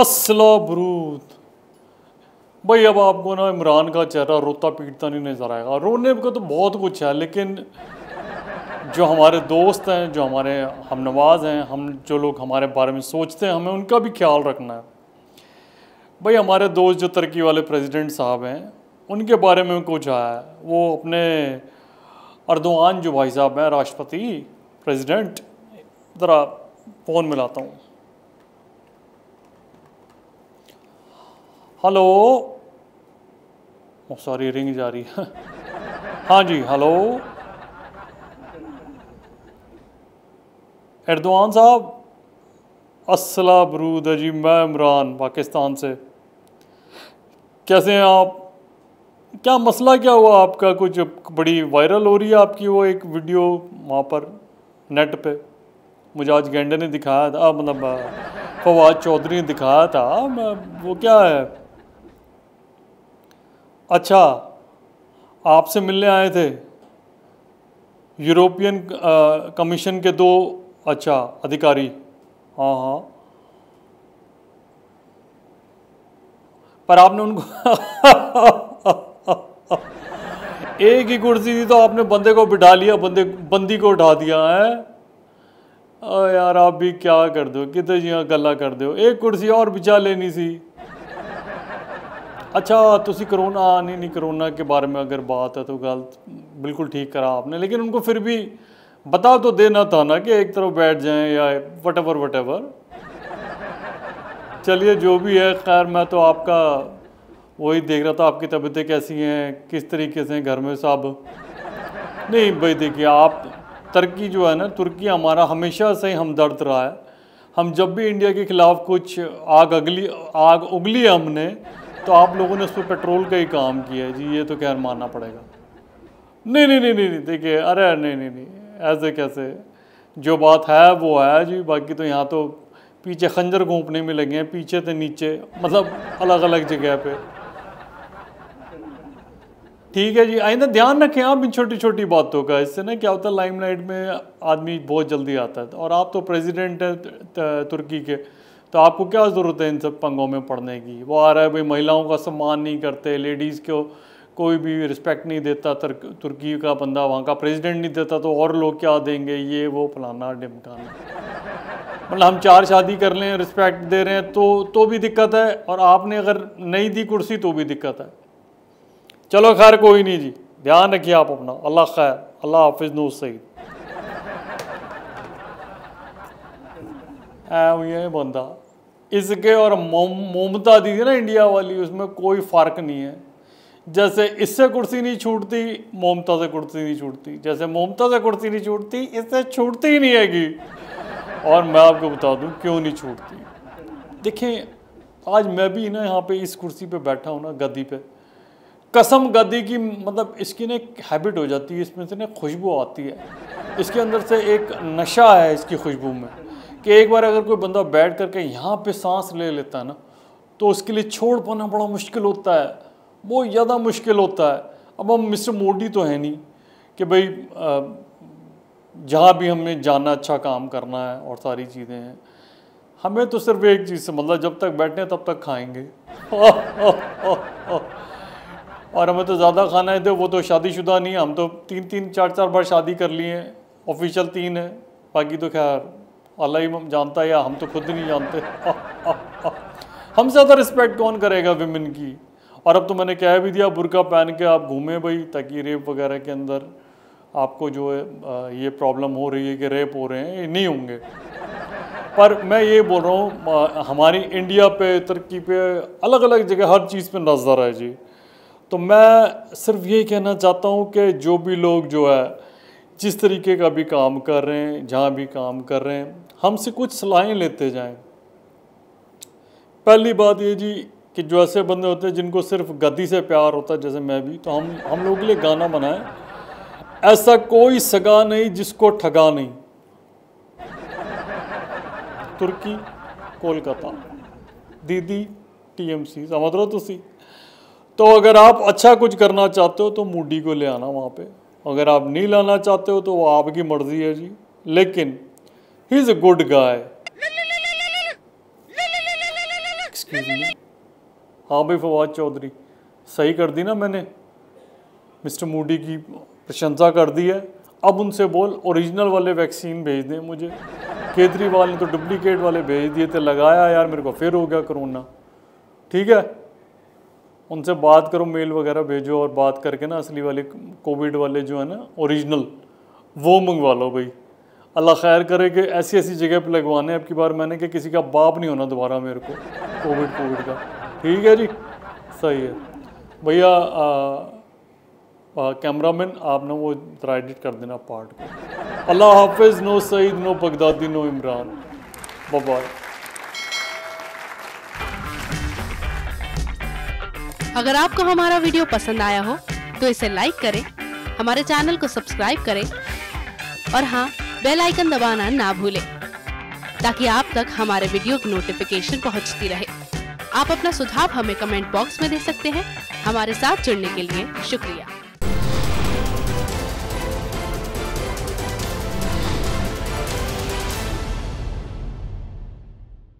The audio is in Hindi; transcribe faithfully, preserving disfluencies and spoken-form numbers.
असला बरूद। भाई अब आपको ना इमरान का चेहरा रोता पीटता नहीं नजर आएगा, रोने का तो बहुत कुछ है, लेकिन जो हमारे दोस्त हैं, जो हमारे हमनवाज हैं, हम जो लोग हमारे बारे में सोचते हैं, हमें उनका भी ख्याल रखना है। भाई हमारे दोस्त जो तुर्की वाले प्रेसिडेंट साहब हैं, उनके बारे में कुछ आया है, वो अपने अर्दोआन जो भाई साहब हैं राष्ट्रपति प्रेसिडेंट, ज़रा फ़ोन मिलाता हूँ। हेलो, सॉरी रिंग जा रही है। हाँ जी, हेलो एर्दोआन साहब, अस्सला बरूद है जी, मैं इमरान पाकिस्तान से। कैसे हैं आप? क्या मसला क्या हुआ आपका? कुछ बड़ी वायरल हो रही है आपकी वो एक वीडियो वहाँ पर नेट पे, मुझे आज गेंडे ने दिखाया था, मतलब फवाद चौधरी ने दिखाया था, मैं वो क्या है। अच्छा, आपसे मिलने आए थे यूरोपियन कमीशन के दो अच्छा अधिकारी। हाँ हाँ, पर आपने उनको एक ही कुर्सी थी तो आपने बंदे को बिठा लिया, बंदे बंदी को उठा दिया है। ओ यार आप भी क्या कर दो, कितने जी गला कर दो, एक कुर्सी और बिछा लेनी सी। अच्छा तुसी कोरोना नहीं नहीं कोरोना के बारे में अगर बात है तो गलत बिल्कुल ठीक करा आपने, लेकिन उनको फिर भी बता तो देना था ना कि एक तरफ बैठ जाएं या वटेवर वटेवर। चलिए जो भी है, खैर मैं तो आपका वही देख रहा था, आपकी तबीयतें कैसी हैं, किस तरीके से घर में सब। नहीं भाई देखिए, आप तुर्की जो है ना, तुर्की हमारा हमेशा से ही हमदर्द रहा है। हम जब भी इंडिया के ख़िलाफ़ कुछ आग अगली आग उगली हमने, तो आप लोगों ने उस पर पेट्रोल का ही काम किया है जी, ये तो खैर मानना पड़ेगा। नहीं नहीं नहीं नहीं, नहीं देखिए, अरे नहीं नहीं नहीं ऐसे कैसे, जो बात है वो है जी। बाकी तो यहाँ तो पीछे खंजर घोंपने में लगे हैं, पीछे तो नीचे, मतलब अलग अलग जगह पर। ठीक है जी, आइंदा ध्यान रखें आप इन छोटी छोटी बातों का, इससे ना क्या होता है लाइमलाइट में आदमी बहुत जल्दी आता है, और आप तो प्रेसिडेंट हैं तुर्की के, तो आपको क्या ज़रूरत है इन सब पंगों में पड़ने की। वो आ रहा है भाई महिलाओं का सम्मान नहीं करते, लेडीज़ को कोई भी रिस्पेक्ट नहीं देता तुर्की का बंदा, वहाँ का प्रेसिडेंट नहीं देता, तो और लोग क्या देंगे, ये वो फलाना डिमकाना। मतलब हम चार शादी कर लें, रिस्पेक्ट दे रहे हैं तो तो भी दिक्कत है, और आपने अगर नहीं दी कुर्सी तो भी दिक्कत है। चलो खैर कोई नहीं जी, ध्यान रखिए आप अपना, अल्लाह खैर, अल्लाह हाफिज नूर सईद। ऐ बंदा इसके और ममता दी थी ना इंडिया वाली, उसमें कोई फ़र्क नहीं है। जैसे इससे कुर्सी नहीं छूटती, ममता से कुर्सी नहीं छूटती, जैसे ममता से कुर्सी नहीं छूटती, इससे छूटती ही नहीं हैगी। और मैं आपको बता दूं क्यों नहीं छूटती। देखें आज मैं भी ना यहाँ पे इस कुर्सी पे बैठा हूँ ना, गद्दी पे, कसम गद्दी की, मतलब इसकी ना एक हैबिट हो जाती है, इसमें से ना खुशबू आती है, इसके अंदर से एक नशा है इसकी खुशबू में, कि एक बार अगर कोई बंदा बैठ करके यहाँ पे सांस ले लेता है ना, तो उसके लिए छोड़ पाना बड़ा मुश्किल होता है, बहुत ज़्यादा मुश्किल होता है। अब हम मिस्टर मोदी तो है नहीं कि भाई जहाँ भी हमें जाना अच्छा काम करना है और सारी चीज़ें हैं, हमें तो सिर्फ एक चीज़ से मतलब, जब तक बैठे तब तक खाएँगे, और हमें तो ज़्यादा खाना है। तो वो तो शादीशुदा नहीं है, हम तो तीन तीन चार चार बार शादी कर लिए हैं, ऑफिशियल तीन है, बाकी तो खैर अल्लाह ही जानता है, या हम तो खुद नहीं जानते। हम ज़्यादा रिस्पेक्ट कौन करेगा विमेन की। और अब तो मैंने कह भी दिया, बुर्का पहन के आप घूमें भाई, ताकि रेप वगैरह के अंदर आपको जो है ये प्रॉब्लम हो रही है कि रेप हो रहे हैं, ये नहीं होंगे। पर मैं ये बोल रहा हूँ, हमारी इंडिया पे, तुर्की पे, अलग अलग जगह हर चीज़ पर नजर है जी। तो मैं सिर्फ ये कहना चाहता हूँ कि जो भी लोग जो है जिस तरीके का भी काम कर रहे हैं, जहाँ भी काम कर रहे हैं, हमसे कुछ सलाहें लेते जाएं। पहली बात ये जी कि जो ऐसे बंदे होते हैं जिनको सिर्फ गद्दी से प्यार होता है, जैसे मैं भी, तो हम हम लोगों के लिए गाना बनाएं, ऐसा कोई सगा नहीं जिसको ठगा नहीं। तुर्की कोलकाता दीदी टी एम सी समझ रहे हो तुसी। तो अगर आप अच्छा कुछ करना चाहते हो तो मोदी को ले आना वहाँ पे, अगर आप नहीं लाना चाहते हो तो वो आपकी मर्ज़ी है जी, लेकिन he is a good guy. Excuse me. हाँ भाई फवाद चौधरी, सही कर दी ना मैंने, मिस्टर मोदी की प्रशंसा कर दी है। अब उनसे बोल ओरिजिनल वाले वैक्सीन भेज दें मुझे। केजरीवाल ने तो डुप्लीकेट वाले भेज दिए थे, लगाया यार मेरे को फिर हो गया कोरोना। ठीक है, उनसे बात करो, मेल वगैरह भेजो और बात करके ना असली वाले कोविड वाले जो है ना ओरिजिनल वो मंगवा लो भाई। अल्लाह खैर करे कि ऐसी ऐसी जगह पे लगवाने अब की बार मैंने कि किसी का बाप नहीं होना दोबारा मेरे को कोविड कोविड का। ठीक है जी, सही है भैया। कैमरा मैन आप ना वो जरा एडिट कर देना पार्ट को। अल्लाह हाफिज़। No Saeed, no Baghdadi, no Imran. Bye. अगर आपको हमारा वीडियो पसंद आया हो तो इसे लाइक करें, हमारे चैनल को सब्सक्राइब करें और हाँ, बेल आइकन दबाना ना भूलें ताकि आप तक हमारे वीडियो की नोटिफिकेशन पहुंचती रहे। आप अपना सुझाव हमें कमेंट बॉक्स में दे सकते हैं। हमारे साथ जुड़ने के लिए शुक्रिया।